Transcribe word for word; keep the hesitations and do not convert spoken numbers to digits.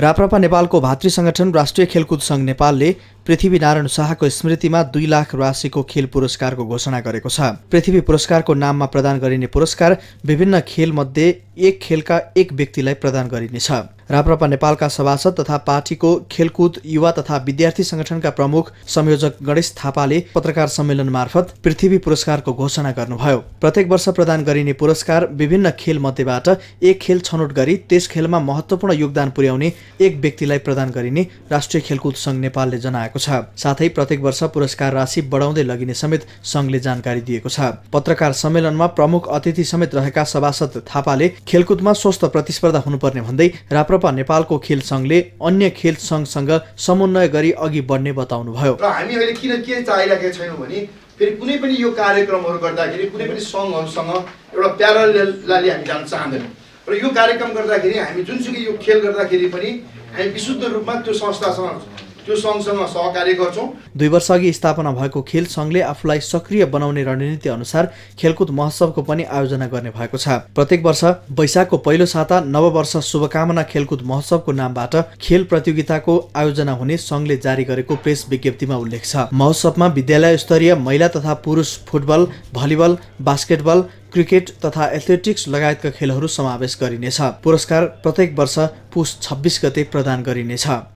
राप्रपा नेपालको भातृ संगठन राष्ट्रिय खेलकुद संघ नेपालले पृथ्वीनारायण शाहको स्मृतिमा दुई लाख राशिको खेल पुरस्कारको घोषणा गरेको छ। पृथ्वी पुरस्कारको नाममा प्रदान गरिने पुरस्कार विभिन्न खेलमध्ये एक खेलका एक व्यक्तिलाई प्रदान गरिनेछ। राप्रपा नेपालका सभासद तथा पार्टीको खेलकुद युवा तथा विद्यार्थी संगठनका प्रमुख संयोजक गणेश थापाले पत्रकार सम्मेलन मार्फत पृथ्वी पुरस्कारको घोषणा गर्नुभयो। प्रत्येक वर्ष प्रदान गरिने पुरस्कार विभिन्न खेल मध्येबाट एक खेल छनौट गरी त्यस खेलमा महत्त्वपूर्ण योगदान पुर्याउने एक व्यक्तिलाई प्रदान गरिने राष्ट्रिय खेलकुद संघ नेपालले जनाएको छ। साथै प्रत्येक वर्ष पुरस्कार राशि बढाउँदै लगिने समेत संघले जानकारी दिएको छ। पत्रकार सम्मेलनमा प्रमुख अतिथि समेत रहेका सभासद थापाले खेलकुदमा स्वस्थ प्रतिस्पर्धा हुनुपर्ने भन्दै राप्रपा नेपालको खेल संघले अन्य खेल संघसँग समन्वय गरी अघि बढ्ने बताउनुभयो। र हामी अहिले किन के चाहिरहेको छैनौं भने फेरि कुनै पनि यो कार्यक्रमहरु गर्दाखेरि कुनै पनि संघहरुसँग एउटा प्याराललली हामी जान चाहँदैनौं र यो कार्यक्रम गर्दाखेरि हामी जुनसुकै यो खेल गर्दाखेरि पनि हामी विशुद्ध रूपमा त्यो संस्थासँग त्यो संघसँग सहकार्य गर्छौं। दुई वर्ष अघि स्थापना भएको खेल संघले आफूलाई सक्रिय बनाउने रणनीति अनुसार खेलकुद महोत्सवको पनि आयोजना गर्ने भएको छ। प्रत्येक वर्ष वैशाखको पहिलो साता नववर्ष शुभकामना खेलकुद महोत्सवको नामबाट खेल प्रतियोगिताको आयोजना हुने संघले जारी गरेको प्रेस विज्ञप्तिमा उल्लेख छ। महोत्सवमा विद्यालय स्तरीय महिला तथा पुरुष फुटबल, भलिबल, बास्केटबल, क्रिकेट तथा एथलेटिक्स लगायतका खेलहरू समावेश गरिनेछ। पुरस्कार प्रत्येक वर्ष पुस छब्बीस गते प्रदान गरिनेछ।